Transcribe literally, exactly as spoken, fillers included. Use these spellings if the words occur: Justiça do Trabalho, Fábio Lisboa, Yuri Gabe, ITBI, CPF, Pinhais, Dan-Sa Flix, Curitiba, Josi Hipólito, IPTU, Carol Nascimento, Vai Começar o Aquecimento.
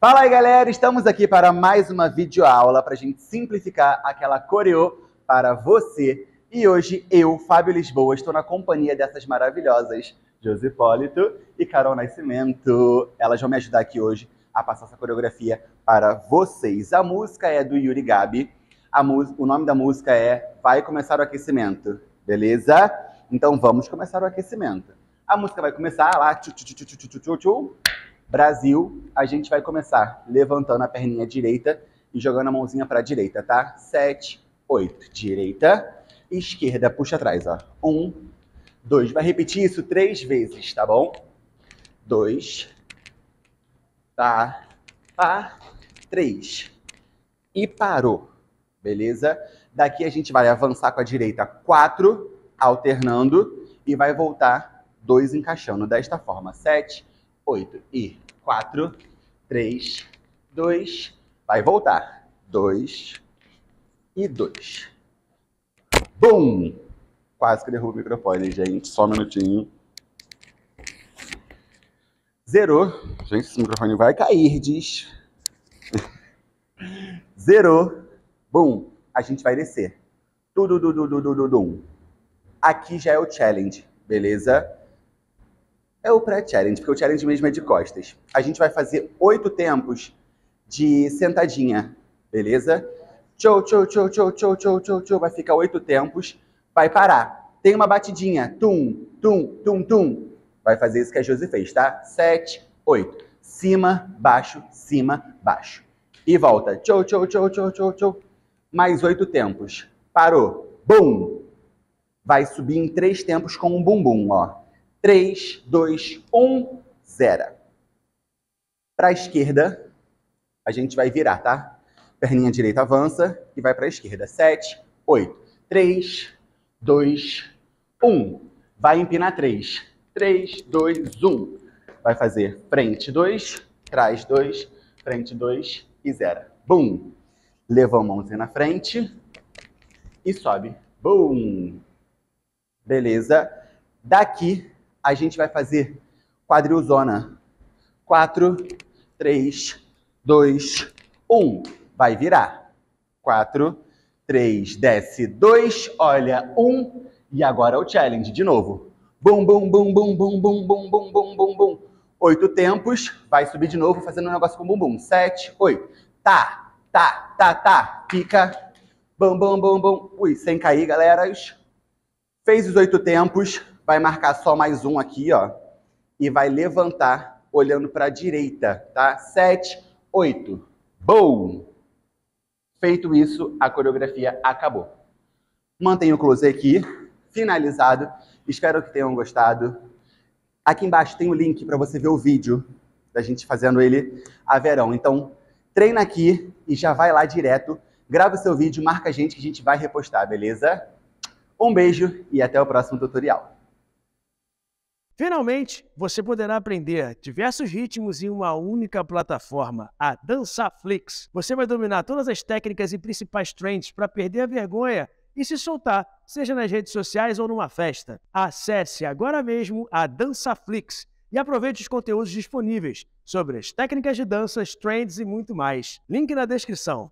Fala aí, galera! Estamos aqui para mais uma videoaula para a gente simplificar aquela coreô para você. E hoje eu, Fábio Lisboa, estou na companhia dessas maravilhosas Josi Hipólito e Carol Nascimento. Elas vão me ajudar aqui hoje a passar essa coreografia para vocês. A música é do Yuri Gabe. A o nome da música é Vai Começar o Aquecimento, beleza? Então vamos começar o aquecimento. A música vai começar lá, tchu, tchu, tchu, tchu, tchu, tchu, tchu. Brasil, a gente vai começar levantando a perninha direita e jogando a mãozinha para a direita, tá? Sete, oito, direita, esquerda, puxa atrás, ó. Um, dois, vai repetir isso três vezes, tá bom? Dois, tá, tá, três, e parou, beleza? Daqui a gente vai avançar com a direita, quatro, alternando, e vai voltar, dois encaixando, desta forma, sete, oito e quatro, três, dois, vai voltar, dois e dois. Bum! Quase que derrubo o microfone, gente, só um minutinho. Zerou. Gente, esse microfone vai cair, diz. Zerou. Bum! A gente vai descer. Tudo, du, du, du, du, du, du. Aqui já é o challenge, beleza? É o pré-challenge, porque o challenge mesmo é de costas. A gente vai fazer oito tempos de sentadinha, beleza? Tchou, tchou, tchou, tchou, tchou, tchou, tchou, tchou. Vai ficar oito tempos, vai parar. Tem uma batidinha, tum, tum, tum, tum. Vai fazer isso que a Josi fez, tá? Sete, oito. Cima, baixo, cima, baixo. E volta. Tchou, tchou, tchou, tchou, tchou, tchou. Mais oito tempos. Parou. Bum! Vai subir em três tempos com um bumbum, ó. três, dois, um, zero. Para a esquerda, a gente vai virar, tá? Perninha direita avança e vai para a esquerda. sete, oito, três, dois, um. Vai empinar três. três, dois, um. Vai fazer frente dois, trás dois, frente dois e zero. Bum! Levou a mãozinha na frente e sobe. Bum! Beleza? Daqui a gente vai fazer quadrilzona. quatro, três, dois, um. Vai virar. quatro, três, desce, dois, olha, um. E agora o challenge de novo. Bum, bum, bum, bum, bum, bum, bum, bum, bum, bum, bum. oito tempos. Vai subir de novo fazendo um negócio com o bumbum. sete, oito. Tá, tá, tá, tá. Fica. Bum, bum, bum, bum. Ui, sem cair, galera. Fez os oito tempos. Vai marcar só mais um aqui, ó. E vai levantar olhando para a direita, tá? sete, oito. Bom! Feito isso, a coreografia acabou. Mantenha o close aqui, finalizado. Espero que tenham gostado. Aqui embaixo tem o link para você ver o vídeo da gente fazendo ele a verão. Então, treina aqui e já vai lá direto. Grava o seu vídeo, marca a gente que a gente vai repostar, beleza? Um beijo e até o próximo tutorial. Finalmente, você poderá aprender diversos ritmos em uma única plataforma, a Dan-Sa Flix. Você vai dominar todas as técnicas e principais trends para perder a vergonha e se soltar, seja nas redes sociais ou numa festa. Acesse agora mesmo a Dan-Sa Flix e aproveite os conteúdos disponíveis sobre as técnicas de danças, trends e muito mais. Link na descrição.